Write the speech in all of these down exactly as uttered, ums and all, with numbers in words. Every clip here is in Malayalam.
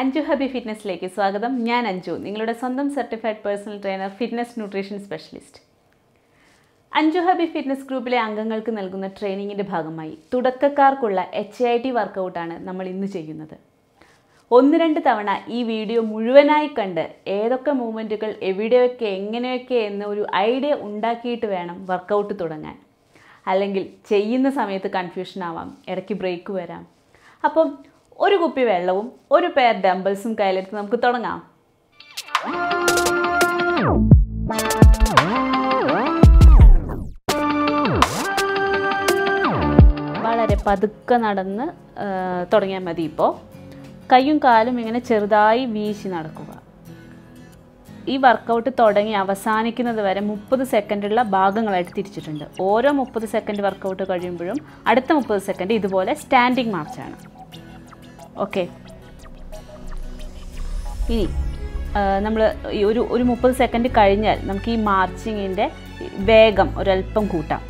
Anju Hubby Fitness-ലേക്ക് സ്വാഗതം. ഞാൻ അഞ്ജു, നിങ്ങളുടെ സ്വന്തം certified personal trainer, fitness nutrition specialist. Anju hubby fitness ഗ്രൂപ്പിലെ അംഗങ്ങൾക്ക് നൽകുന്ന ട്രെയിനിങ്ങിൻ്റെ ഭാഗമായി തുടക്കക്കാർക്കുള്ള എച്ച് ഐ ടി വർക്കൗട്ടാണ് നമ്മൾ ഇന്ന് ചെയ്യുന്നത്. ഒന്ന് രണ്ട് തവണ ഈ വീഡിയോ മുഴുവനായി കണ്ട് ഏതൊക്കെ മൂവ്മെൻറ്റുകൾ എവിടെയൊക്കെ എങ്ങനെയൊക്കെ എന്ന ഒരു ഐഡിയ ഉണ്ടാക്കിയിട്ട് വേണം വർക്കൗട്ട് തുടങ്ങാൻ. അല്ലെങ്കിൽ ചെയ്യുന്ന സമയത്ത് കൺഫ്യൂഷനാവാം, ഇടയ്ക്ക് ബ്രേക്ക് വരാം. അപ്പം ഒരു കുപ്പി വെള്ളവും ഒരു പെയർ ഡംബൽസും കയ്യിലെടുത്ത് നമുക്ക് തുടങ്ങാം. വളരെ പതുക്കെ നടന്ന് തുടങ്ങിയാൽ മതി. ഇപ്പോൾ കൈയും കാലും ഇങ്ങനെ ചെറുതായി വീശി നടക്കുക. ഈ വർക്കൗട്ട് തുടങ്ങി അവസാനിക്കുന്നത് വരെ മുപ്പത് സെക്കൻഡുള്ള ഭാഗങ്ങളായിട്ട് തിരിച്ചിട്ടുണ്ട്. ഓരോ മുപ്പത് സെക്കൻഡ് വർക്കൗട്ട് കഴിയുമ്പോഴും അടുത്ത മുപ്പത് സെക്കൻഡ് ഇതുപോലെ സ്റ്റാൻഡിങ് മാർച്ചാണ്. ഓക്കെ, ഇനി നമ്മൾ ഒരു ഒരു മുപ്പത് സെക്കൻഡ് കഴിഞ്ഞാൽ നമുക്ക് ഈ മാർച്ചിങ്ങിൻ്റെ വേഗം ഒരല്പം കൂട്ടാം.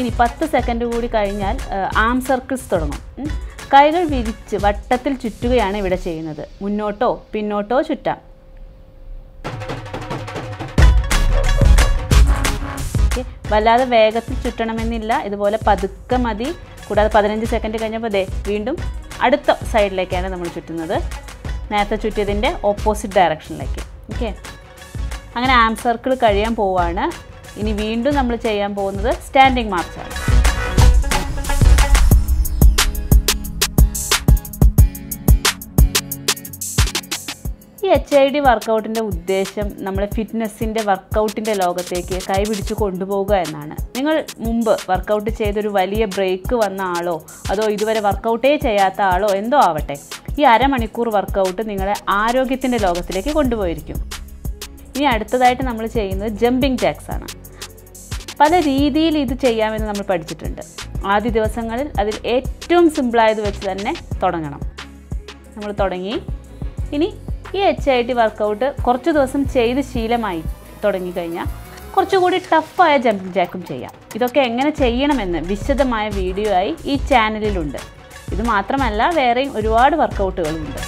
ഇനി പത്ത് സെക്കൻഡ് കൂടി കഴിഞ്ഞാൽ ആം സർക്കിൾസ് തുടങ്ങും. കൈകൾ വിരിച്ച് വട്ടത്തിൽ ചുറ്റുകയാണ് ഇവിടെ ചെയ്യുന്നത്. മുന്നോട്ടോ പിന്നോട്ടോ ചുറ്റാം. വല്ലാതെ വേഗത്തിൽ ചുറ്റണമെന്നില്ല, ഇതുപോലെ പതുക്കെ മതി. കൂടാതെ പതിനഞ്ച് സെക്കൻഡ് കഴിഞ്ഞപ്പോൾ ദേ വീണ്ടും അടുത്ത സൈഡിലേക്കാണ് നമ്മൾ ചുറ്റുന്നത്, നേരത്തെ ചുറ്റിയതിൻ്റെ ഓപ്പോസിറ്റ് ഡയറക്ഷനിലേക്ക്. ഓക്കെ, അങ്ങനെ ആം സർക്കിൾ കഴിയാൻ പോവുകയാണ്. ഇനി വീണ്ടും നമ്മൾ ചെയ്യാൻ പോകുന്നത് സ്റ്റാൻഡിങ് മാർച്ചാണ്. ഈ എച്ച് ഐ ഡി വർക്കൗട്ടിൻ്റെ ഉദ്ദേശം നമ്മളെ ഫിറ്റ്നസ്സിൻ്റെ വർക്കൗട്ടിൻ്റെ ലോകത്തേക്ക് കൈപിടിച്ച് കൊണ്ടുപോകുക എന്നാണ്. നിങ്ങൾ മുമ്പ് വർക്കൗട്ട് ചെയ്തൊരു വലിയ ബ്രേക്ക് വന്ന ആളോ അതോ ഇതുവരെ വർക്കൗട്ടേ ചെയ്യാത്ത ആളോ എന്തോ ആവട്ടെ, ഈ അരമണിക്കൂർ വർക്കൗട്ട് നിങ്ങളെ ആരോഗ്യത്തിൻ്റെ ലോകത്തിലേക്ക് കൊണ്ടുപോയിരിക്കും. ഇനി അടുത്തതായിട്ട് നമ്മൾ ചെയ്യുന്നത് ജമ്പിങ് ജാക്സ് ആണ്. പല രീതിയിൽ ഇത് ചെയ്യാമെന്ന് നമ്മൾ പഠിച്ചിട്ടുണ്ട്. ആദ്യ ദിവസങ്ങളിൽ അതിൽ ഏറ്റവും സിമ്പിളായത് വെച്ച് തന്നെ തുടങ്ങണം. നമ്മൾ തുടങ്ങി. ഇനി ഈ എച്ച് ഐ ടി വർക്കൗട്ട് കുറച്ച് ദിവസം ചെയ്ത് ശീലമായി തുടങ്ങിക്കഴിഞ്ഞാൽ കുറച്ചുകൂടി ടഫായ ജമ്പിങ് ജാക്കും ചെയ്യാം. ഇതൊക്കെ എങ്ങനെ ചെയ്യണമെന്ന് വിശദമായ വീഡിയോ ആയി ഈ ചാനലിലുണ്ട്. ഇത് മാത്രമല്ല വേറെയും ഒരുപാട് വർക്കൗട്ടുകളുണ്ട്.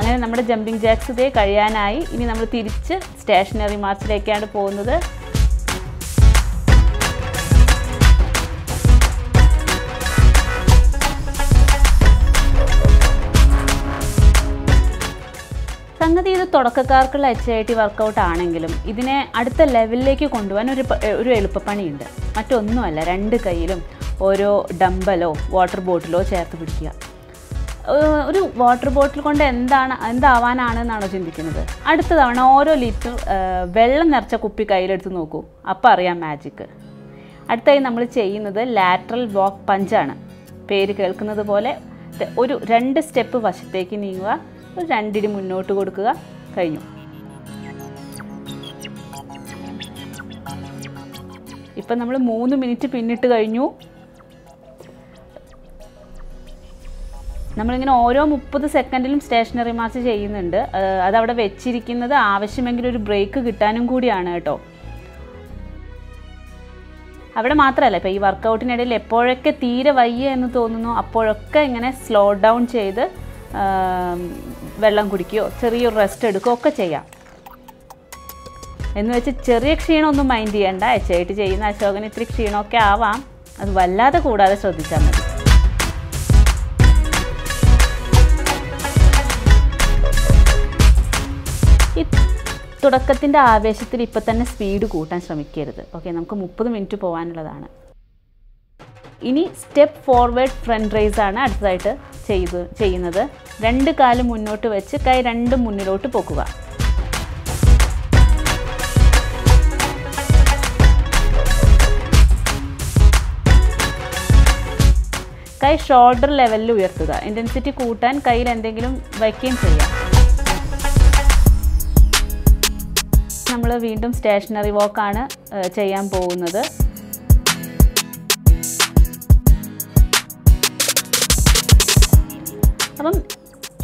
അങ്ങനെ നമ്മുടെ ജമ്പിങ് ജാക്സ് ഇതേ കഴിയാനായി. ഇനി നമ്മൾ തിരിച്ച് സ്റ്റേഷനറി മാർച്ചിലേക്കാണ് പോകുന്നത്. സംഗതി ഇത് തുടക്കക്കാർക്കുള്ള എച്ച് ഐ ടി വർക്കൗട്ട് ആണെങ്കിലും ഇതിനെ അടുത്ത ലെവലിലേക്ക് കൊണ്ടുപോകാൻ ഒരു ഒരു എളുപ്പപ്പണിയുണ്ട്. മറ്റൊന്നുമല്ല, രണ്ട് കൈയിലും ഓരോ ഡംബലോ വാട്ടർ ബോട്ടിലോ ചേർത്ത് പിടിക്കുക. ഒരു വാട്ടർ ബോട്ടിൽ കൊണ്ട് എന്താണ് എന്താവാനാണ് എന്നാണോ ചിന്തിക്കുന്നത്? അടുത്ത തവണ ഓരോ ലിറ്റർ വെള്ളം നിറച്ച കുപ്പി കയ്യിലെടുത്ത് നോക്കൂ, അപ്പം അറിയാം മാജിക്ക്. അടുത്തായി നമ്മൾ ചെയ്യുന്നത് ലാറ്ററൽ വാക്ക് പഞ്ചാണ്. പേര് കേൾക്കുന്നത് പോലെ ഒരു രണ്ട് സ്റ്റെപ്പ് വശത്തേക്ക് നീങ്ങുക, ഒരു രണ്ടിടി മുന്നോട്ട് കൊടുക്കുക, കഴിഞ്ഞു. ഇപ്പം നമ്മൾ മൂന്ന് മിനിറ്റ് പിന്നിട്ട് കഴിഞ്ഞു. നമ്മളിങ്ങനെ ഓരോ മുപ്പത് സെക്കൻഡിലും സ്റ്റേഷനറി മാർച്ച് ചെയ്യുന്നുണ്ട്. അതവിടെ വെച്ചിരിക്കുന്നത് ആവശ്യമെങ്കിൽ ഒരു ബ്രേക്ക് കിട്ടാനും കൂടിയാണ് കേട്ടോ. അവിടെ മാത്രമല്ല, ഇപ്പോൾ ഈ വർക്കൗട്ടിനിടയിൽ എപ്പോഴൊക്കെ തീരെ വയ്യ എന്ന് തോന്നുന്നു അപ്പോഴൊക്കെ ഇങ്ങനെ സ്ലോ ഡൗൺ ചെയ്ത് വെള്ളം കുടിക്കുകയോ ചെറിയൊരു റെസ്റ്റ് എടുക്കുകയോ ഒക്കെ ചെയ്യാം. എന്ന് വെച്ച് ചെറിയ ക്ഷീണമൊന്നും മൈൻഡ് ചെയ്യേണ്ട. എച്ച് ഐ ടി ചെയ്യുന്ന അശോകന് ഇത്തിരി ക്ഷീണമൊക്കെ ആവാം, അത് വല്ലാതെ കൂടാതെ ശ്രദ്ധിച്ചാൽ മതി. തുടക്കത്തിൻ്റെ ആവേശത്തിൽ ഇപ്പം തന്നെ സ്പീഡ് കൂട്ടാൻ ശ്രമിക്കരുത്. ഓക്കെ, നമുക്ക് മുപ്പത് മിനിറ്റ് പോകാനുള്ളതാണ്. ഇനി സ്റ്റെപ്പ് ഫോർവേഡ് ഫ്രണ്ട് റേസ് ആണ് അടുത്തതായിട്ട് ചെയ്ത് ചെയ്യുന്നത്. രണ്ട് കാല് മുന്നോട്ട് വെച്ച് കൈ രണ്ടും മുന്നിലോട്ട് പൊക്കുക. കൈ ഷോൾഡർ ലെവലിൽ ഉയർത്തുക. ഇൻറ്റൻസിറ്റി കൂട്ടാൻ കയ്യിൽ എന്തെങ്കിലും വയ്ക്കുകയും ചെയ്യാം. നമ്മൾ വീണ്ടും സ്റ്റേഷനറി വർക്കാണ് ചെയ്യാൻ പോകുന്നത്. അപ്പം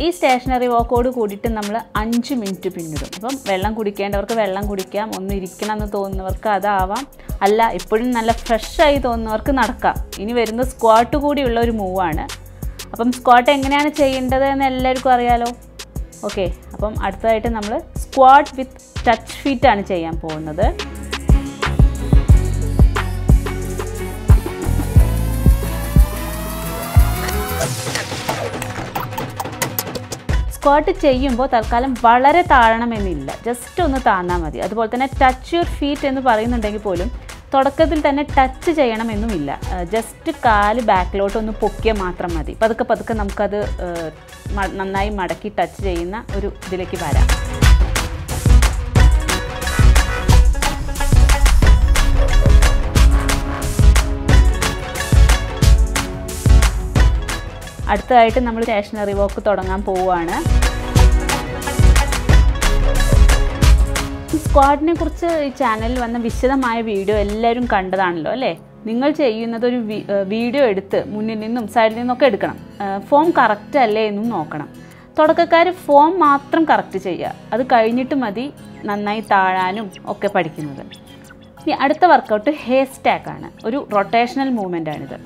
ഈ സ്റ്റേഷനറി വോക്കോട് കൂടിയിട്ട് നമ്മൾ അഞ്ച് മിനിറ്റ് പിന്നിടും. അപ്പം വെള്ളം കുടിക്കേണ്ടവർക്ക് വെള്ളം കുടിക്കാം, ഒന്ന് ഇരിക്കണം എന്ന് തോന്നുന്നവർക്ക് അതാവാം, അല്ല ഇപ്പോഴും നല്ല ഫ്രഷായി തോന്നുന്നവർക്ക് നടക്കാം. ഇനി വരുന്ന സ്ക്വാട്ട് കൂടിയുള്ള ഒരു മൂവാണ്. അപ്പം സ്ക്വാട്ട് എങ്ങനെയാണ് ചെയ്യേണ്ടത് എന്ന് എല്ലാവർക്കും അറിയാലോ. ഓക്കെ, അപ്പം അടുത്തതായിട്ട് നമ്മൾ സ്ക്വാട്ട് വിത്ത് ടച്ച് ഫീറ്റാണ് ചെയ്യാൻ പോകുന്നത്. സ്ക്വാട്ട് ചെയ്യുമ്പോൾ തൽക്കാലം വളരെ താഴണമെന്നില്ല, ജസ്റ്റ് ഒന്ന് താഴ്ന്നാൽ മതി. അതുപോലെ തന്നെ ടച്ച് യുവർ ഫീറ്റ് എന്ന് പറയുന്നുണ്ടെങ്കിൽ പോലും തുടക്കത്തിൽ തന്നെ ടച്ച് ചെയ്യണമെന്നുമില്ല, ജസ്റ്റ് കാല് ബാക്കിലോട്ട് ഒന്ന് പൊക്കിയാൽ മാത്രം മതി. പതുക്കെ പതുക്കെ നമുക്കത് നന്നായി മടക്കി ടച്ച് ചെയ്യുന്ന ഒരു ഇതിലേക്ക് വരാം. അടുത്തതായിട്ട് നമ്മൾ സ്റ്റേഷനറി വോക്ക് തുടങ്ങാൻ പോവുകയാണ്. സ്ക്വാഡിനെ കുറിച്ച് ഈ ചാനലിൽ വന്ന വിശദമായ വീഡിയോ എല്ലാവരും കണ്ടതാണല്ലോ അല്ലേ. നിങ്ങൾ ചെയ്യുന്നത് ഒരു വീഡിയോ എടുത്ത് മുന്നിൽ നിന്നും സൈഡിൽ നിന്നൊക്കെ എടുക്കണം. ഫോം കറക്റ്റ് അല്ലേ എന്നും നോക്കണം. തുടക്കക്കാർ ഫോം മാത്രം കറക്റ്റ് ചെയ്യുക, അത് കഴിഞ്ഞിട്ട് മതി നന്നായി താഴാനും ഒക്കെ പഠിക്കുന്നത്. ഇനി അടുത്ത വർക്കൗട്ട് ഹേ സ്റ്റാക്കാണ്. ഒരു റൊട്ടേഷണൽ മൂവ്മെൻറ്റാണിത്.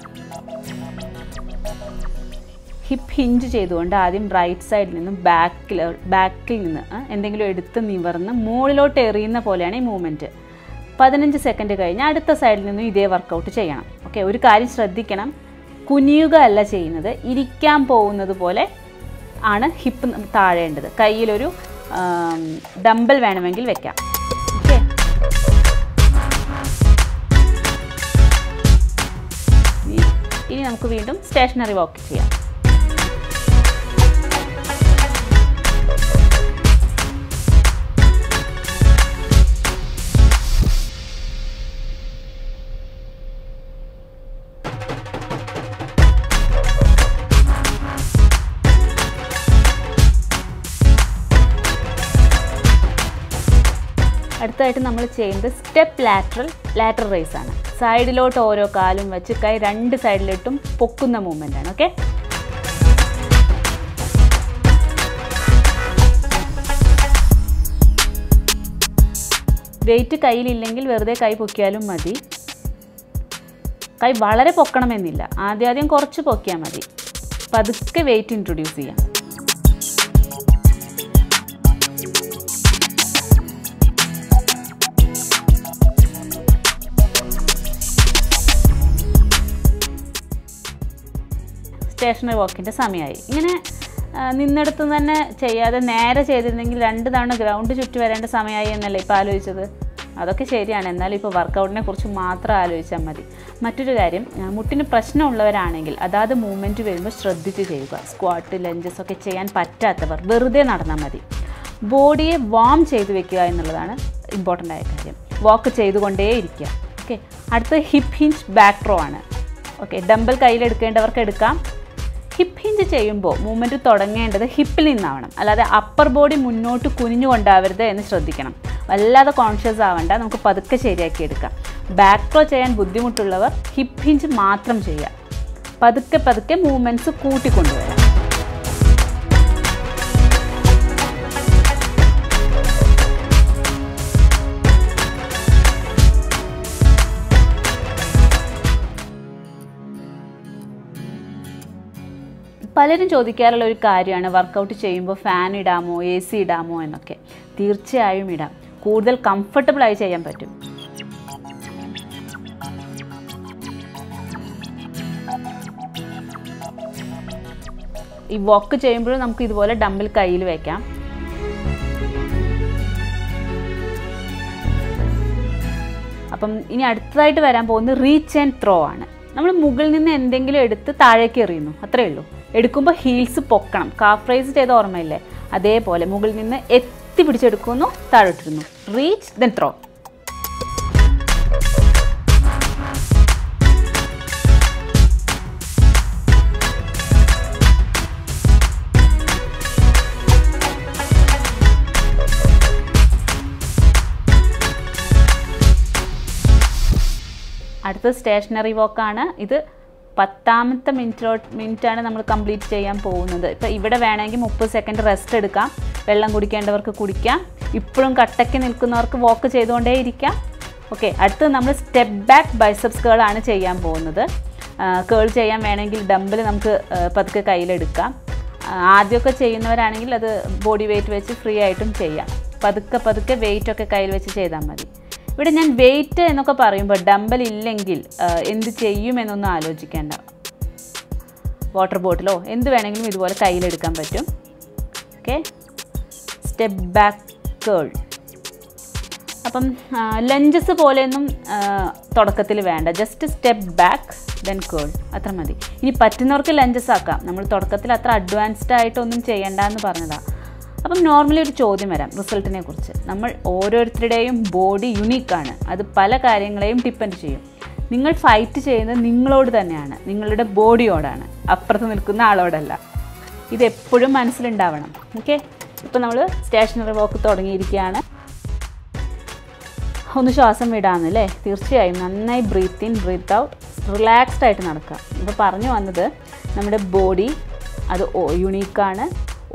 ഹിപ്പ് ഹിഞ്ച് ചെയ്തുകൊണ്ട് ആദ്യം റൈറ്റ് സൈഡിൽ നിന്നും ബാക്കിൽ ബാക്കിൽ നിന്ന് എന്തെങ്കിലും എടുത്ത് നിവർന്ന് മുകളിലോട്ട് എറിയുന്ന പോലെയാണ് ഈ മൂവ്മെൻറ്റ്. പതിനഞ്ച് സെക്കൻഡ് കഴിഞ്ഞാൽ അടുത്ത സൈഡിൽ നിന്നും ഇതേ വർക്കൗട്ട് ചെയ്യണം. ഓക്കെ, ഒരു കാര്യം ശ്രദ്ധിക്കണം, കുനിയുക അല്ല ചെയ്യുന്നത്, ഇരിക്കാൻ പോകുന്നത് പോലെ ആണ് ഹിപ്പ് താഴേണ്ടത്. കയ്യിലൊരു ഡംബൽ വേണമെങ്കിൽ വെക്കാം. ഇനി നമുക്ക് വീണ്ടും സ്റ്റേഷനറി വോക്ക് ചെയ്യാം. അടുത്തതായിട്ട് നമ്മൾ ചെയ്യുന്നത് സ്റ്റെപ്പ് ലാറ്ററൽ ലാറ്ററൽ റേസ് ആണ്. സൈഡിലോട്ട് ഓരോ കാലും വെച്ച് കൈ രണ്ട് സൈഡിലോട്ടും പൊക്കുന്ന മൂവ്മെൻ്റ് ആണ്. ഓക്കെ, വെയിറ്റ് കയ്യിലില്ലെങ്കിൽ വെറുതെ കൈ പൊക്കിയാലും മതി. കൈ വളരെ പൊക്കണമെന്നില്ല, ആദ്യം ആദ്യം കുറച്ച് പൊക്കിയാൽ മതി. പതുക്കെ വെയിറ്റ് ഇൻട്രൊഡ്യൂസ് ചെയ്യാം. സ്റ്റേഷനറി വോക്കിൻ്റെ സമയമായി. ഇങ്ങനെ നിന്നെടുത്ത് തന്നെ ചെയ്യാതെ നേരെ ചെയ്തിരുന്നെങ്കിൽ രണ്ട് തവണ ഗ്രൗണ്ട് ചുറ്റി വരേണ്ട സമയമായി എന്നല്ലേ ഇപ്പോൾ ആലോചിച്ചത്. അതൊക്കെ ശരിയാണ്, എന്നാലും ഇപ്പോൾ വർക്കൗട്ടിനെ കുറിച്ച് മാത്രം ആലോചിച്ചാൽ മതി. മറ്റൊരു കാര്യം, മുട്ടിന് പ്രശ്നമുള്ളവരാണെങ്കിൽ അതാത് മൂവ്മെൻറ്റ് വരുമ്പോൾ ശ്രദ്ധിച്ച് ചെയ്യുക. സ്ക്വാട്ട് ലഞ്ചസ് ഒക്കെ ചെയ്യാൻ പറ്റാത്തവർ വെറുതെ നടന്നാൽ മതി. ബോഡിയെ വാം ചെയ്ത് വെക്കുക എന്നുള്ളതാണ് ഇമ്പോർട്ടൻ്റ് ആയ കാര്യം. വോക്ക് ചെയ്തുകൊണ്ടേ ഇരിക്കുക. ഓക്കെ, അടുത്ത ഹിപ്പ് ഹിഞ്ച് ബാക്ക് റോ ആണ്. ഓക്കെ, ഡംബൽ കയ്യിലെടുക്കേണ്ടവർക്ക് എടുക്കാം. ഹിപ്പ് ഹിഞ്ച് ചെയ്യുമ്പോൾ മൂവ്മെൻറ്റ് തുടങ്ങേണ്ടത് ഹിപ്പിൽ നിന്നാവണം, അല്ലാതെ അപ്പർ ബോഡി മുന്നോട്ട് കുനിഞ്ഞു കൊണ്ടാവരുത് എന്ന് ശ്രദ്ധിക്കണം. വല്ലാതെ കോൺഷ്യസ് ആവണ്ട, നമുക്ക് പതുക്കെ ശരിയാക്കിയെടുക്കാം. ബാക്ക് റോ ചെയ്യാൻ ബുദ്ധിമുട്ടുള്ളവർ ഹിപ്പ് ഹിഞ്ച് മാത്രം ചെയ്യുക. പതുക്കെ പതുക്കെ മൂവ്മെൻറ്റ്സ് കൂട്ടിക്കൊണ്ടുവരാം. പലരും ചോദിക്കാറുള്ള ഒരു കാര്യമാണ് വർക്കൗട്ട് ചെയ്യുമ്പോൾ ഫാൻ ഇടാമോ എ സി ഇടാമോ എന്നൊക്കെ. തീർച്ചയായും ഇടാം, കൂടുതൽ കംഫർട്ടബിളായി ചെയ്യാൻ പറ്റും. ഈ വോക്ക് ചെയ്യുമ്പോഴും നമുക്ക് ഇതുപോലെ ഡംബൽ കയ്യിൽ വയ്ക്കാം. അപ്പം ഇനി അടുത്തതായിട്ട് വരാൻ പോകുന്നത് റീച്ച് ആൻഡ് ത്രോ ആണ്. നമ്മൾ മുകളിൽ നിന്ന് എന്തെങ്കിലും എടുത്ത് താഴേക്ക് എറിയുന്നു, അത്രയേ ഉള്ളൂ. എടുക്കുമ്പോൾ ഹീൽസ് പൊക്കണം. കാഫ് റൈസ് ചെയ്ത ഓർമ്മയില്ലേ, അതേപോലെ മുകളിൽ നിന്ന് എത്തി പിടിച്ചെടുക്കുന്നു, താഴോട്ടിരുന്നു, റീച്ച് ദെൻ ത്രോ. അടുത്ത സ്റ്റേഷനറി വർക്കാണ്. ഇത് പത്താമത്തെ മിനിറ്റോട്ട് മിനിറ്റാണ് നമ്മൾ കംപ്ലീറ്റ് ചെയ്യാൻ പോകുന്നത്. ഇപ്പോൾ ഇവിടെ വേണമെങ്കിൽ മുപ്പത് സെക്കൻഡ് റെസ്റ്റ് എടുക്കാം, വെള്ളം കുടിക്കേണ്ടവർക്ക് കുടിക്കാം, ഇപ്പോഴും കട്ടയ്ക്ക് നിൽക്കുന്നവർക്ക് വോക്ക് ചെയ്തുകൊണ്ടേ ഇരിക്കാം. ഓക്കെ, അടുത്ത് നമ്മൾ സ്റ്റെപ്പ് ബാക്ക് ബൈസെപ്സ് കേളാണ് ചെയ്യാൻ പോകുന്നത്. കേൾ ചെയ്യാൻ വേണമെങ്കിൽ ഡംബിൽ നമുക്ക് പതുക്കെ കയ്യിലെടുക്കാം. ആദ്യമൊക്കെ ചെയ്യുന്നവരാണെങ്കിൽ അത് ബോഡി വെയ്റ്റ് വെച്ച് ഫ്രീ ആയിട്ടും ചെയ്യാം. പതുക്കെ പതുക്കെ വെയ്റ്റൊക്കെ കയ്യിൽ വെച്ച് ചെയ്താൽ മതി. ഇവിടെ ഞാൻ വെയിറ്റ് എന്നൊക്കെ പറയുമ്പോൾ ഡംബൽ ഇല്ലെങ്കിൽ എന്ത് ചെയ്യുമെന്നൊന്നും ആലോചിക്കേണ്ട. വാട്ടർ ബോട്ടിലോ എന്ത് വേണമെങ്കിലും ഇതുപോലെ കയ്യിലെടുക്കാൻ പറ്റും. Okay, step back curl. അപ്പം ലഞ്ചസ് പോലെയൊന്നും തുടക്കത്തിൽ വേണ്ട, just step back then curl അത്ര മതി. ഇനി പറ്റുന്നവർക്ക് ലഞ്ചസ് ആക്കാം. നമ്മൾ തുടക്കത്തിൽ അത്ര അഡ്വാൻസ്ഡ് ആയിട്ടൊന്നും ചെയ്യേണ്ടെന്ന് പറഞ്ഞതാണ്. അപ്പം നോർമലി ഒരു ചോദ്യം വരാം റിസൾട്ടിനെ കുറിച്ച്. നമ്മൾ ഓരോരുത്തരുടെയും ബോഡി യുണീക്കാണ്, അത് പല കാര്യങ്ങളെയും ഡിപ്പെൻഡ് ചെയ്യും. നിങ്ങൾ ഫൈറ്റ് ചെയ്യുന്നത് നിങ്ങളോട് തന്നെയാണ്, നിങ്ങളുടെ ബോഡിയോടാണ്, അപ്പുറത്ത് നിൽക്കുന്ന ആളോടല്ല. ഇതെപ്പോഴും മനസ്സിലുണ്ടാവണം. ഓക്കെ, ഇപ്പം നമ്മൾ സ്റ്റേഷനറി വോക്ക് തുടങ്ങിയിരിക്കുകയാണ്. ഒന്ന് ശ്വാസം വിടാമെന്നല്ലേ? തീർച്ചയായും നന്നായി breathe in breathe out, relaxed ആയിട്ട് നടക്കുക. ഇപ്പോൾ പറഞ്ഞു വന്നത് നമ്മുടെ ബോഡി അത് യുണീക്കാണ്.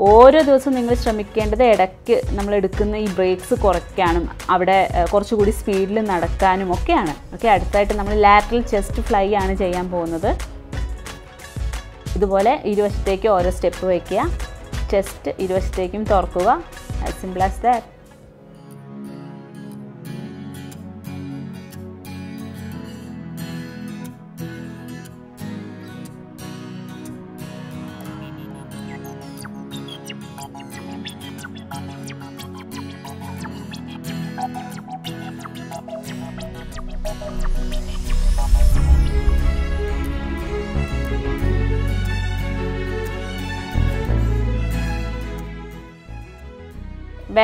ഓരോ ദിവസവും നിങ്ങൾ ശ്രമിക്കേണ്ടത് ഇടയ്ക്ക് നമ്മൾ എടുക്കുന്ന ഈ ബ്രേക്സ് കുറയ്ക്കാനും അവിടെ കുറച്ചുകൂടി സ്പീഡിൽ നടക്കാനും ഒക്കെയാണ്. ഓക്കെ, അടുത്തായിട്ട് നമ്മൾ ലാറ്ററൽ ചെസ്റ്റ് ഫ്ലൈ ആണ് ചെയ്യാൻ പോകുന്നത്. ഇതുപോലെ ഇരുവശത്തേക്ക് ഓരോ സ്റ്റെപ്പ് വയ്ക്കുക, ചെസ്റ്റ് ഇരുവശത്തേക്കും തുറക്കുക. As simple as that.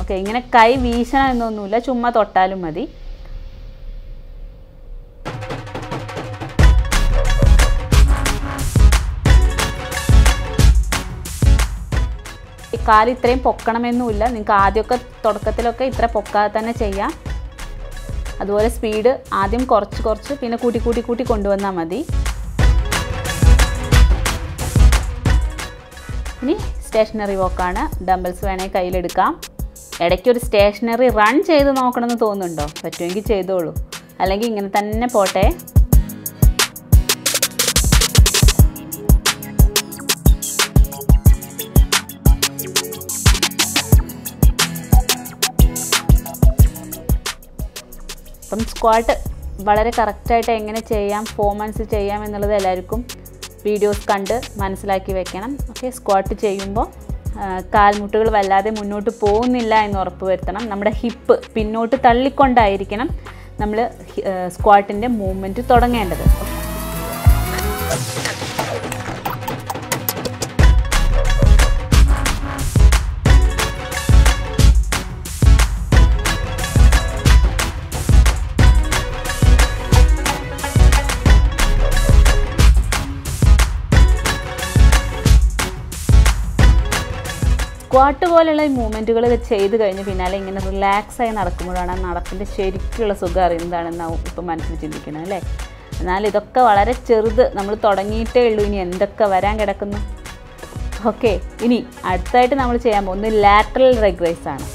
Okay, ഇങ്ങനെ കൈ വീശണം എന്നൊന്നുമില്ല, ചുമ്മാ തൊട്ടാലും മതി. ഈ കാല് ഇത്രയും പൊക്കണമെന്നുമില്ല, നിങ്ങൾക്ക് ആദ്യമൊക്കെ തുടക്കത്തിലൊക്കെ ഇത്ര പൊക്കാതെ തന്നെ ചെയ്യാം. അതുപോലെ സ്പീഡ് ആദ്യം കുറച്ച് കുറച്ച് പിന്നെ കൂട്ടി കൂട്ടി കൂട്ടി കൊണ്ടുവന്നാൽ മതി. ഇനി സ്റ്റേഷനറി വോക്കാണ്. ഡംബൽസ് വേണമെങ്കിൽ കയ്യിലെടുക്കാം. ഇടയ്ക്കൊരു സ്റ്റേഷനറി റൺ ചെയ്ത് നോക്കണമെന്ന് തോന്നുന്നുണ്ടോ? പറ്റുമെങ്കിൽ ചെയ്തോളൂ, അല്ലെങ്കിൽ ഇങ്ങനെ തന്നെ പോട്ടെ. അപ്പം സ്ക്വാട്ട് വളരെ കറക്റ്റായിട്ട് എങ്ങനെ ചെയ്യാം, ഫോമൻസ് ചെയ്യാം എന്നുള്ളത് എല്ലാവർക്കും വീഡിയോസ് കണ്ട് മനസ്സിലാക്കി വെക്കണം. ഓക്കെ, സ്ക്വാട്ട് ചെയ്യുമ്പോൾ കാൽമുട്ടുകൾ വല്ലാതെ മുന്നോട്ട് പോകുന്നില്ല എന്ന് ഉറപ്പ് വരുത്തണം. നമ്മുടെ ഹിപ്പ് പിന്നോട്ട് തള്ളിക്കൊണ്ടായിരിക്കണം നമ്മൾ സ്ക്വാട്ടിൻ്റെ മൂവ്മെൻറ്റ് തുടങ്ങേണ്ടത്. സ്ക്വാട്ട് പോലെയുള്ള ഈ മൂവ്മെൻറ്റുകൾ ചെയ്ത് കഴിഞ്ഞ് പിന്നാലെ ഇങ്ങനെ റിലാക്സായി നടക്കുമ്പോഴാണ് ആ നടപ്പിൻ്റെ ശരിക്കുള്ള സുഖം അറിയുന്നതാണെന്ന് ഇപ്പം മനസ്സിൽ ചിന്തിക്കണം അല്ലേ? എന്നാൽ ഇതൊക്കെ വളരെ ചെറുത്, നമ്മൾ തുടങ്ങിയിട്ടേ ഉള്ളൂ, ഇനി എന്തൊക്കെ വരാൻ കിടക്കുന്നു. ഓക്കെ, ഇനി അടുത്തായിട്ട് നമ്മൾ ചെയ്യാൻ പോകുന്നത് ലാറ്ററൽ ലെഗ് റൈസ് ആണ്.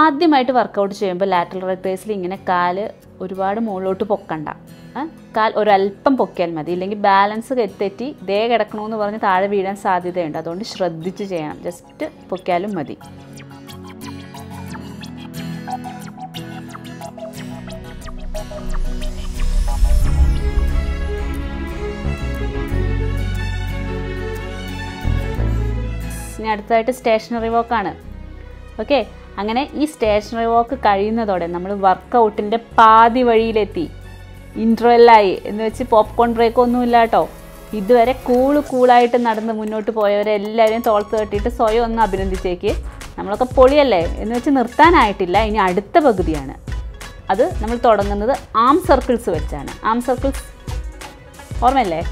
ആദ്യമായിട്ട് വർക്കൗട്ട് ചെയ്യുമ്പോൾ ലാറ്ററൽ ലെഗ് റൈസിൽ ഇങ്ങനെ കാല് ഒരുപാട് മുകളിലോട്ട് പൊക്കണ്ട, കാൽ ഒരല്പം പൊക്കിയാൽ മതി. ഇല്ലെങ്കിൽ ബാലൻസ് തെറ്റി ദേ കിടക്കണമെന്ന് പറഞ്ഞ് താഴെ വീഴാൻ സാധ്യതയുണ്ട്. അതുകൊണ്ട് ശ്രദ്ധിച്ച് ചെയ്യണം, ജസ്റ്റ് പൊക്കിയാലും മതി. ഇനി അടുത്തതായിട്ട് സ്റ്റേഷനറി വർക്ക് ആണ്. ഓക്കെ, അങ്ങനെ ഈ സ്റ്റേഷനറി വർക്ക് കഴിയുന്നതോടെ നമ്മൾ വർക്കൗട്ടിൻ്റെ പാതി വഴിയിലെത്തി. ഇൻട്രവെല്ലായി എന്ന് വെച്ച് പോപ്കോൺ ബ്രേക്ക് ഒന്നുമില്ല കേട്ടോ. ഇതുവരെ കൂള് കൂളായിട്ട് നടന്ന് മുന്നോട്ട് പോയവരെ എല്ലാവരെയും തോളത്ത് കെട്ടിയിട്ട് സ്വയം ഒന്ന് അഭിനന്ദിച്ചേക്ക്. നമ്മളൊക്കെ പൊളിയല്ലേ എന്ന് വെച്ച് നിർത്താനായിട്ടില്ല. ഇനി അടുത്ത പകുതിയാണ്. അത് നമ്മൾ തുടങ്ങുന്നത് ആം സർക്കിൾസ് വെച്ചാണ്. ആം സർക്കിൾസ് ഓർമ്മയല്ലേ?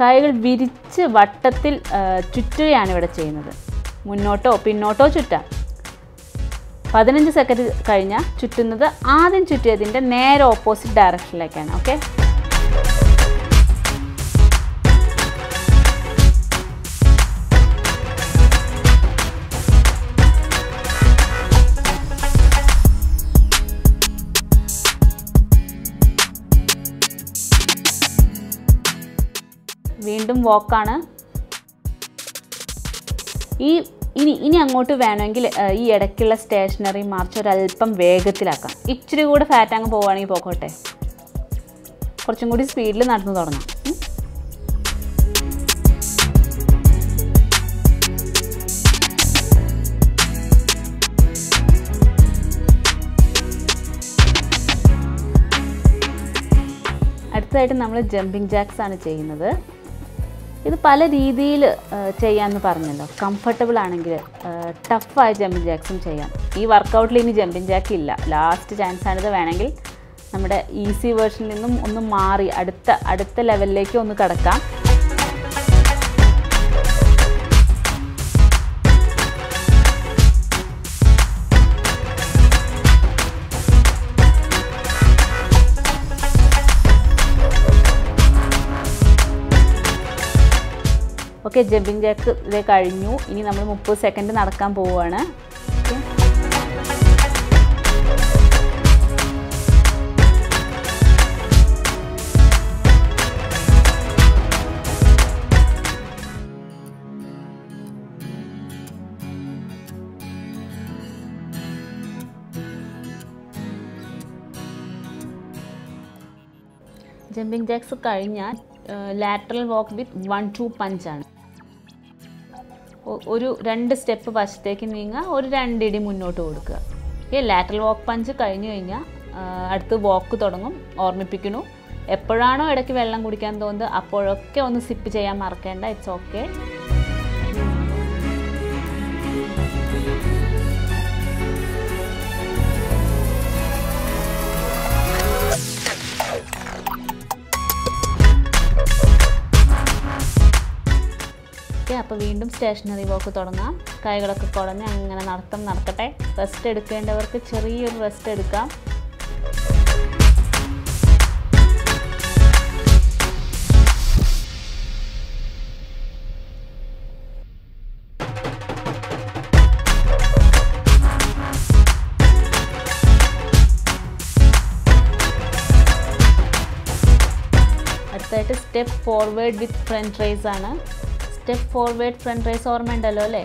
കൈകൾ വിരിച്ച് വട്ടത്തിൽ ചുറ്റുകയാണ് ഇവിടെ ചെയ്യുന്നത്. മുന്നോട്ടോ പിന്നോട്ടോ ചുറ്റാം. പതിനഞ്ച് സെക്കൻഡ് കഴിഞ്ഞാൽ ചുറ്റുന്നത് ആദ്യം ചുറ്റിയതിൻ്റെ നേരെ ഓപ്പോസിറ്റ് ഡയറക്ഷനിലേക്കാണ്. ഓക്കെ, വീണ്ടും വോക്കാണ്. ഈ ഇനി ഇനി അങ്ങോട്ട് വേണമെങ്കിൽ ഈ ഇടയ്ക്കുള്ള സ്റ്റേഷനറി മാർച്ച് ഒരല്പം വേഗത്തിലാക്കാം. ഇച്ചിരി കൂടെ ഫാറ്റ് അങ്ങ് പോവുകയാണെങ്കിൽ പോകട്ടെ, കുറച്ചും കൂടി സ്പീഡിൽ നടന്നു തുടങ്ങാം. അടുത്തതായിട്ട് നമ്മൾ ജമ്പിങ് ജാക്സ് ആണ് ചെയ്യുന്നത്. ഇത് പല രീതിയിൽ ചെയ്യാമെന്ന് പറഞ്ഞല്ലോ. കംഫർട്ടബിൾ ആണെങ്കിൽ ടഫായ ജമ്പിങ് ജാക്സും ചെയ്യാം. ഈ വർക്കൗട്ടിൽ ഇനി ജമ്പിങ് ജാക്ക് ഇല്ല, ലാസ്റ്റ് ചാൻസ് ആണിത്. വേണമെങ്കിൽ നമ്മുടെ ഈസി വേർഷനിൽ നിന്നും ഒന്ന് മാറി അടുത്ത അടുത്ത ലെവലിലേക്ക് ഒന്ന് കടക്കാം. ഓക്കെ, ജമ്പിങ് ജാക്ക് ഇത് കഴിഞ്ഞു. ഇനി നമ്മൾ മുപ്പത് സെക്കൻഡ് നടക്കാൻ പോവുകയാണ്. ജമ്പിങ് ജാക്സ് കഴിഞ്ഞാൽ lateral walk with one two പഞ്ചാണ്. ഒരു രണ്ട് സ്റ്റെപ്പ് വശത്തേക്ക് നീങ്ങുക, ഒരു രണ്ടിടി മുന്നോട്ട് കൊടുക്കുക. ഈ ലാറ്ററൽ വോക്ക് പഞ്ച് കഴിഞ്ഞു കഴിഞ്ഞാൽ അടുത്ത് വോക്ക് തുടങ്ങും. ഓർമ്മിപ്പിക്കുന്നു, എപ്പോഴാണോ ഇടയ്ക്ക് വെള്ളം കുടിക്കാൻ തോന്നുന്നത് അപ്പോഴൊക്കെ ഒന്ന് സിപ്പ് ചെയ്യാൻ മറക്കേണ്ട. It's okay. അപ്പോൾ വീണ്ടും സ്റ്റേഷനറി വോക്ക് തുടങ്ങാം. കൈകളൊക്കെ കുടഞ്ഞ് അങ്ങനെ നടത്തം നടക്കട്ടെ. റെസ്റ്റ് എടുക്കേണ്ടവർക്ക് ചെറിയൊരു റെസ്റ്റ് എടുക്കാം. അടുത്തായിട്ട് step forward with front raise ആണ്. സ്റ്റെപ്പ് ഫോർവേഡ് ഫ്രണ്ട് റൈസ് ഓർമ്മയുണ്ടല്ലോ അല്ലേ?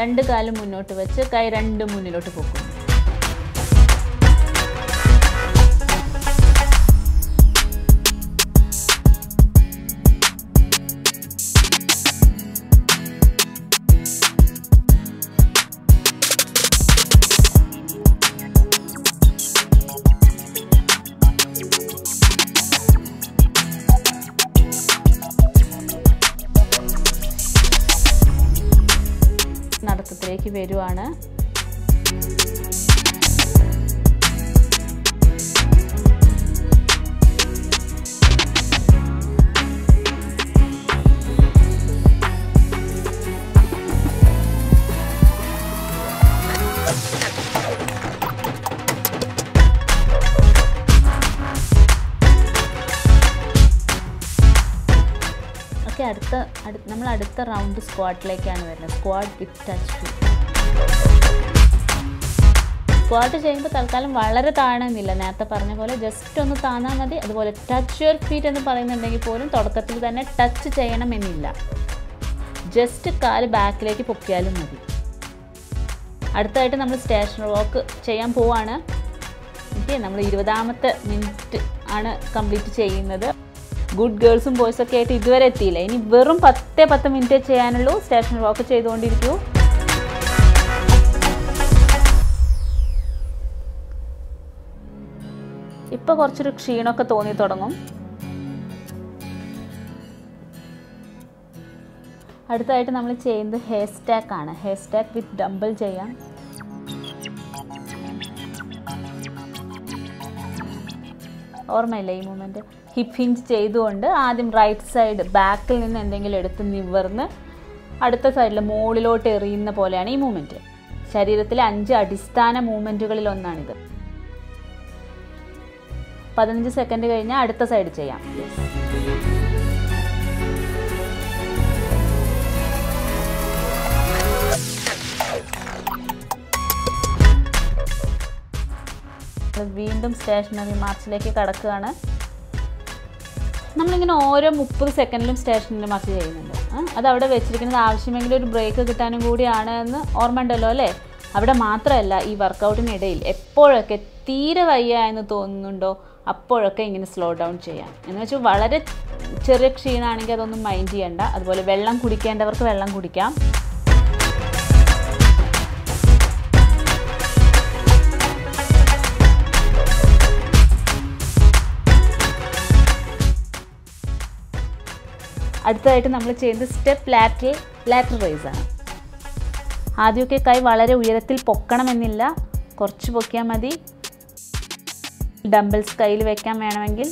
രണ്ട് കാലും മുന്നോട്ട് വെച്ച് കൈ രണ്ട് മുന്നിലോട്ട് പോകും. നടത്തത്തിലേക്ക് വരുവാണ്. ഓക്കെ, അടുത്ത നമ്മൾ അടുത്ത റൗണ്ട് സ്ക്വാട്ടിലേക്കാണ് വരുന്നത്. Squat with touch to. Squat ചെയ്യുമ്പോൾ തൽക്കാലം വളരെ താഴെന്നില്ല, നേരത്തെ പറഞ്ഞ പോലെ ജസ്റ്റ് ഒന്ന് താന്നാൽ മതി. അതുപോലെ ടച്ച് യുവർ ഫീറ്റ് എന്ന് പറയുന്നുണ്ടെങ്കിൽ പോലും തുടക്കത്തിൽ തന്നെ ടച്ച് ചെയ്യണമെന്നില്ല, ജസ്റ്റ് കാല് ബാക്കിലേക്ക് പൊക്കിയാലും മതി. അടുത്തായിട്ട് നമ്മൾ സ്റ്റേഷനറി വോക്ക് ചെയ്യാൻ പോവാണ്. Okay, നമ്മൾ ഇരുപതാമത്തെ മിനിറ്റ് ആണ് കംപ്ലീറ്റ് ചെയ്യുന്നത്. ഗുഡ് ഗേൾസും ബോയ്സ് ഒക്കെ ആയിട്ട് ഇതുവരെ എത്തിയില്ല. ഇനി വെറും പത്ത് പത്ത് മിനിറ്റ് ചെയ്യാനുള്ളൂ. സ്റ്റേഷനറി വാക്ക് ചെയ്തുകൊണ്ടിരിക്കൂ. ഇപ്പോൾ കുറച്ചൊരു ക്ഷീണമൊക്കെ തോന്നി തുടങ്ങും. അടുത്തായിട്ട് നമ്മൾ ചെയ്യുന്നത് ഹെയർ സ്റ്റാക്ക് ആണ്. ഹെയർ സ്റ്റാക്ക് വിത്ത് ഡംബൽ ചെയ്യാം. ഓർമ്മയില്ല ഈ മൂവ്മെൻറ്റ്? ഹിപ്പ് ഹിഞ്ച് ചെയ്തുകൊണ്ട് ആദ്യം റൈറ്റ് സൈഡ് ബാക്കിൽ നിന്ന് എന്തെങ്കിലും എടുത്ത് നിവർന്ന് അടുത്ത സൈഡിൽ മുകളിലോട്ട് എറിയുന്ന പോലെയാണ് ഈ മൂവ്മെൻറ്റ്. ശരീരത്തിലെ അഞ്ച് അടിസ്ഥാന മൂവ്മെൻറ്റുകളിൽ ഒന്നാണിത്. പതിനഞ്ച് സെക്കൻഡ് കഴിഞ്ഞാൽ അടുത്ത സൈഡ് ചെയ്യാം. വീണ്ടും സ്റ്റേഷനറി മാർച്ചിലേക്ക് കടക്കുകയാണ്. നമ്മളിങ്ങനെ ഓരോ മുപ്പത് സെക്കൻഡിലും സ്റ്റേഷനറി മാർച്ച് ചെയ്യുന്നുണ്ട്. അത് അവിടെ വെച്ചിരിക്കുന്നത് ആവശ്യമെങ്കിൽ ഒരു ബ്രേക്ക് കിട്ടാനും കൂടിയാണ് എന്ന് ഓർമ്മ ഉണ്ടല്ലോ അല്ലേ? അവിടെ മാത്രമല്ല, ഈ വർക്കൗട്ടിനിടയിൽ എപ്പോഴൊക്കെ തീരെ വയ്യ എന്ന് തോന്നുന്നുണ്ടോ അപ്പോഴൊക്കെ ഇങ്ങനെ സ്ലോ ഡൗൺ ചെയ്യാം. എന്ന് വെച്ചാൽ വളരെ ചെറിയ ക്ഷീണമാണെങ്കിൽ അതൊന്നും മൈൻഡ് ചെയ്യണ്ട. അതുപോലെ വെള്ളം കുടിക്കേണ്ടവർക്ക് വെള്ളം കുടിക്കാം. അടുത്തതായിട്ട് നമ്മൾ ചെയ്യുന്നത് സ്റ്റെപ്പ് ലാറ്ററൽ ലാറ്ററൽ റൈസാണ്. ആദ്യമൊക്കെ കൈ വളരെ ഉയരത്തിൽ പൊക്കണമെന്നില്ല, കുറച്ച് പൊക്കിയാൽ മതി. ഡംബൽസ് കയ്യിൽ വെക്കാൻ വേണമെങ്കിൽ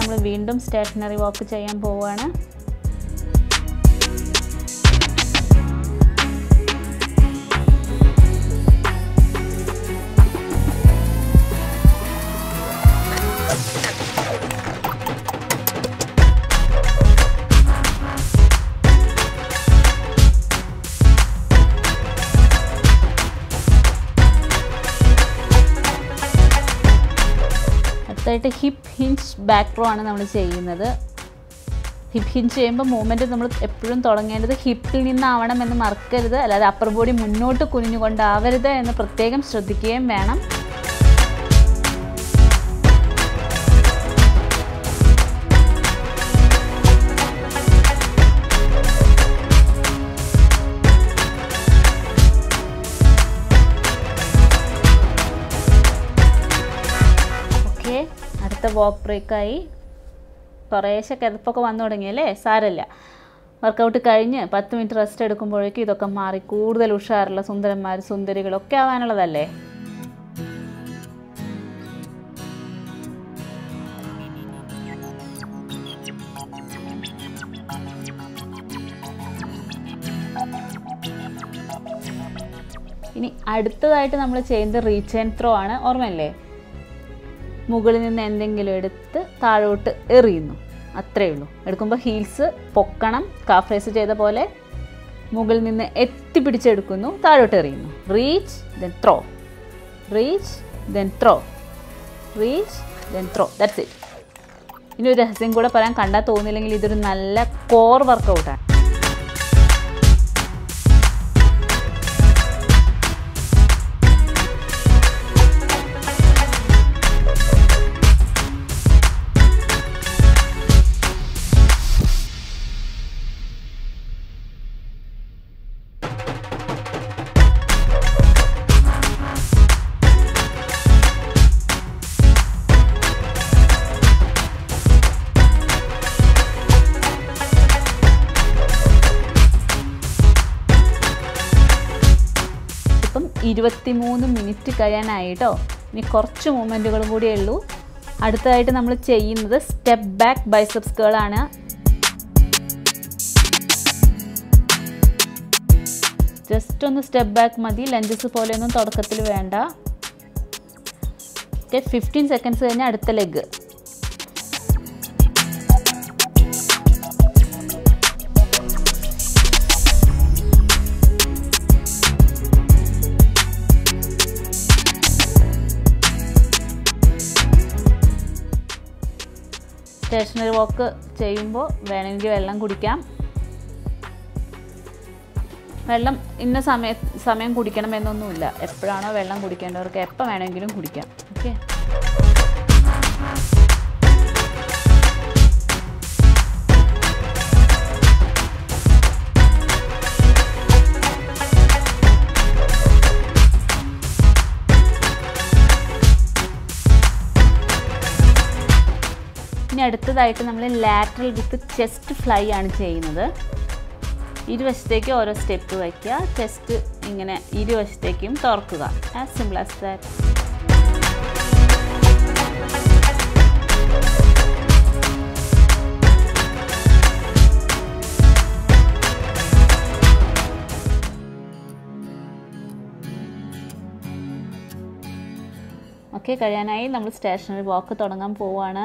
നമ്മൾ വീണ്ടും സ്റ്റേഷനറി വാക്ക് ചെയ്യാൻ പോവുകയാണ്. അടുത്തായിട്ട് ഹിപ്പ് ഹിഞ്ച് ബാക്ക് റോ ആണ് നമ്മൾ ചെയ്യുന്നത്. ഹിപ്പ് ഹിഞ്ച് ചെയ്യുമ്പോൾ മൂവ്മെൻറ്റ് നമ്മൾ എപ്പോഴും തുടങ്ങേണ്ടത് ഹിപ്പിൽ നിന്നാവണം എന്ന് മറക്കരുത്. അല്ലാതെ അപ്പർ ബോഡി മുന്നോട്ട് കുനിഞ്ഞുകൊണ്ടാവരുത് എന്ന് പ്രത്യേകം ശ്രദ്ധിക്കുകയും വേണം. അടുത്ത വാക്ക് ബ്രേക്കായി. കുറേശ്ശെ കിതപ്പൊക്കെ വന്നു തുടങ്ങിയല്ലേ? സാരമില്ല, വർക്കൗട്ട് കഴിഞ്ഞ് പത്ത് മിനിറ്റ് റെസ്റ്റ് എടുക്കുമ്പോഴേക്കും ഇതൊക്കെ മാറി കൂടുതൽ ഉഷാറുള്ള സുന്ദരന്മാർ സുന്ദരികളൊക്കെ ആവാനുള്ളതല്ലേ? ഇനി അടുത്തതായിട്ട് നമ്മൾ ചെയ്യുന്നത് റീച്ച് ആൻഡ് ത്രോ ആണ്. ഓർമ്മയല്ലേ? മുകളിൽ നിന്ന് എന്തെങ്കിലും എടുത്ത് താഴോട്ട് എറിയുന്നു, അത്രയേ ഉള്ളൂ. എടുക്കുമ്പോൾ ഹീൽസ് പൊക്കണം, കാഫ് റൈസ് ചെയ്ത പോലെ. മുകളിൽ നിന്ന് എത്തിപ്പിടിച്ചെടുക്കുന്നു, താഴോട്ട് എറിയുന്നു. Reach then throw, reach then throw, reach then throw. That's it. ഇനി ഒരു രഹസ്യം കൂടെ പറയാൻ, കണ്ടാൽ തോന്നില്ലെങ്കിൽ ഇതൊരു നല്ല കോർ വർക്കൗട്ടാണ്. ഇരുപത്തി മൂന്ന് മിനിറ്റ് കഴിയാനായിട്ടോ. ഇനി കുറച്ച് മൂവ്മെൻറ്റുകൾ കൂടിയേ ഉള്ളൂ. അടുത്തതായിട്ട് നമ്മൾ ചെയ്യുന്നത് സ്റ്റെപ്പ് ബാക്ക് ബൈസെപ്സ് കേൾ ആണ്. ജസ്റ്റ് ഒന്ന് സ്റ്റെപ്പ് ബാക്ക് മതി, ലഞ്ചസ് പോലെയൊന്നും തുടക്കത്തിൽ വേണ്ട. ഓക്കെ, ഫിഫ്റ്റീൻ സെക്കൻഡ്സ് കഴിഞ്ഞാൽ അടുത്ത ലെഗ്. സ്റ്റേഷനറി വർക്ക് ചെയ്യുമ്പോൾ വേണമെങ്കിൽ വെള്ളം കുടിക്കാം. വെള്ളം ഇന്ന സമയ സമയം കുടിക്കണമെന്നൊന്നുമില്ല. എപ്പോഴാണോ വെള്ളം കുടിക്കേണ്ടവർക്ക് എപ്പോൾ വേണമെങ്കിലും കുടിക്കാം. ഓക്കെ, ഇനി അടുത്തതായിട്ട് നമ്മൾ ലാറ്ററൽ വിത്ത് ചെസ്റ്റ് ഫ്ലൈ ആണ് ചെയ്യുന്നത്. ഇരുവശത്തേക്ക് ഓരോ സ്റ്റെപ്പ് വയ്ക്കുക, ചെസ്റ്റ് ഇങ്ങനെ ഇരുവശത്തേക്കും തുറക്കുക. As simple as that. Okay, കഴിയാനായി നമ്മൾ സ്റ്റേഷനറി വാക്ക് തുടങ്ങാൻ പോവുകയാണ്.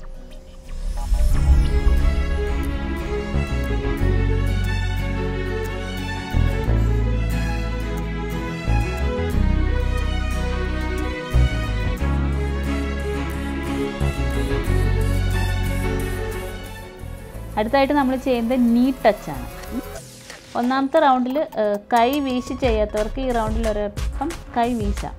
അടുത്തായിട്ട് നമ്മൾ ചെയ്യുന്നത് നീ ടച്ചാണ്. ഒന്നാമത്തെ റൗണ്ടിൽ കൈ വീശി ചെയ്യാത്തവർക്ക് ഈ റൗണ്ടിൽ ഒരൊപ്പം കൈ വീശാം.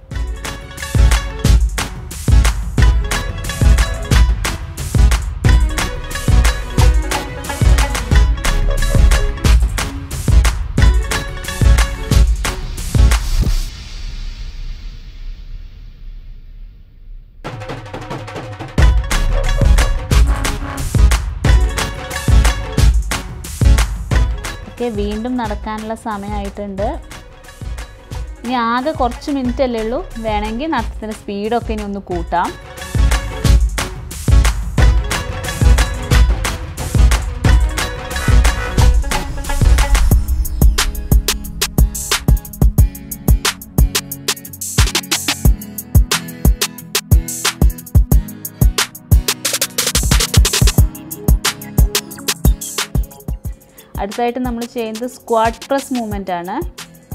വീണ്ടും നടക്കാനുള്ള സമയമായിട്ടുണ്ട്. ഇനി ആകെ കുറച്ച് മിനിറ്റ് അല്ലേ ഉള്ളൂ, വേണമെങ്കിൽ നടത്തത്തിൻ്റെ സ്പീഡൊക്കെ ഇനി ഒന്ന് കൂട്ടാം. അടുത്തായിട്ട് നമ്മൾ ചെയ്യുന്നത് സ്ക്വാട്ട് പ്രസ് മൂവ്മെൻ്റ് ആണ്.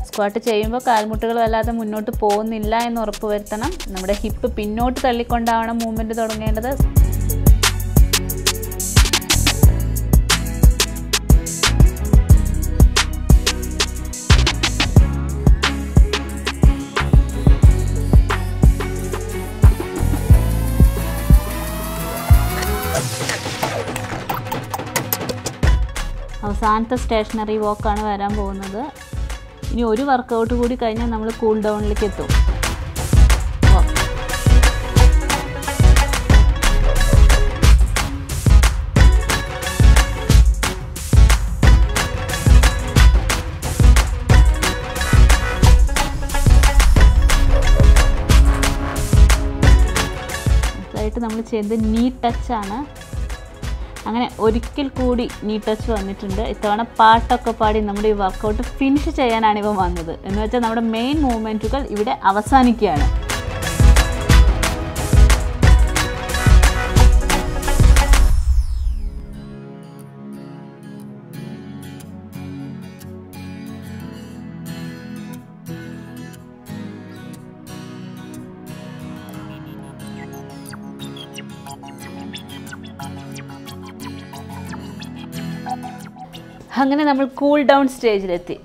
സ്ക്വാട്ട് ചെയ്യുമ്പോൾ കാൽമുട്ടുകൾ വല്ലാതെ മുന്നോട്ട് പോകുന്നില്ല എന്ന് ഉറപ്പ് വരുത്തണം. നമ്മുടെ ഹിപ്പ് പിന്നോട്ട് തള്ളിക്കൊണ്ടാണ് മൂവ്മെൻറ്റ് തുടങ്ങേണ്ടത്. അവസാനത്തെ സ്റ്റേഷനറി വോക്കാണ് വരാൻ പോകുന്നത്. ഇനി ഒരു വർക്കൗട്ട് കൂടി കഴിഞ്ഞാൽ നമ്മൾ കൂൾ ഡൗണിലേക്ക് എത്തും. അടുത്തായിട്ട് നമ്മൾ ചെയ്യുന്നത് നീ ടച്ചാണ്. അങ്ങനെ ഒരിക്കൽ കൂടി നീ ടച്ച് വന്നിട്ടുണ്ട്. ഇത്തവണ പാട്ടൊക്കെ പാടി നമ്മുടെ ഈ വർക്കൗട്ട് ഫിനിഷ് ചെയ്യാനാണ് ഇവ വന്നത്. എന്ന് വെച്ചാൽ നമ്മുടെ മെയിൻ മൂവ്മെൻറ്റുകൾ ഇവിടെ അവസാനിക്കുകയാണ്. അങ്ങനെ നമ്മൾ കൂൾ ഡൗൺ സ്റ്റേജിലെത്തി.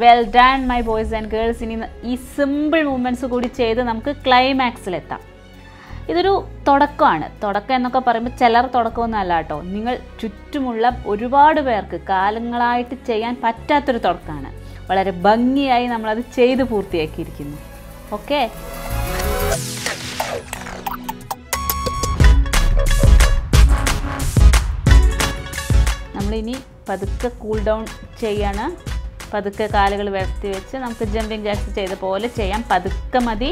Well done my boys and girls. ഇനി ഈ സിമ്പിൾ മൂവ്മെൻറ്റ്സ് കൂടി ചെയ്ത് നമുക്ക് ക്ലൈമാക്സിലെത്താം. ഇതൊരു തുടക്കമാണ്. തുടക്കം എന്നൊക്കെ പറയുമ്പോൾ ചിലർ തുടക്കമൊന്നും അല്ല കേട്ടോ. നിങ്ങൾ ചുറ്റുമുള്ള ഒരുപാട് പേർക്ക് കാലങ്ങളായിട്ട് ചെയ്യാൻ പറ്റാത്തൊരു തുടക്കമാണ്. വളരെ ഭംഗിയായി നമ്മളത് ചെയ്ത് പൂർത്തിയാക്കിയിരിക്കുന്നു. ഓക്കെ, നമ്മളിനി പതുക്കെ കൂൾ ഡൗൺ ചെയ്യാണ്. പതുക്കെ കാലുകൾ ഉയർത്തി വെച്ച് നമുക്ക് ജമ്പിങ് ജാക്സ് ചെയ്ത പോലെ ചെയ്യാം. പതുക്കെ മതി.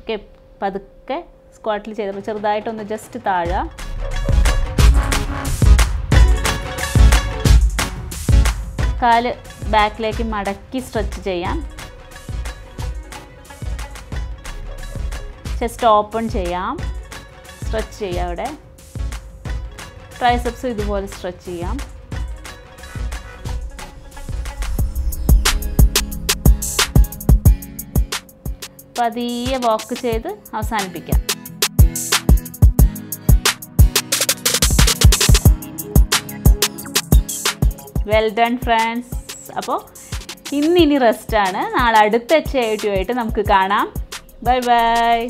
ഓക്കെ, പതുക്കെ സ്ക്വാട്ടിൽ ചെയ്തപ്പോൾ ചെറുതായിട്ടൊന്ന് ജസ്റ്റ് താഴെ. കാല് ബാക്കിലേക്ക് മടക്കി സ്ട്രെച്ച് ചെയ്യാം. ചെസ്റ്റ് ഓപ്പൺ ചെയ്യാം. stretch ചെയ്യാവിടെ ട്രൈസെപ്സ് ഇതുപോലെ stretch ചെയ്യാം പതിയെ walk ചെയ്തു അവസാനിപ്പിക്കാം well done friends അപ്പോൾ ഇന്ന് ഇനി റെസ്റ്റ് ആണ് നാളെ അടുത്ത എക്സസൈസ് ആയിട്ട് നമുക്ക് കാണാം bye bye.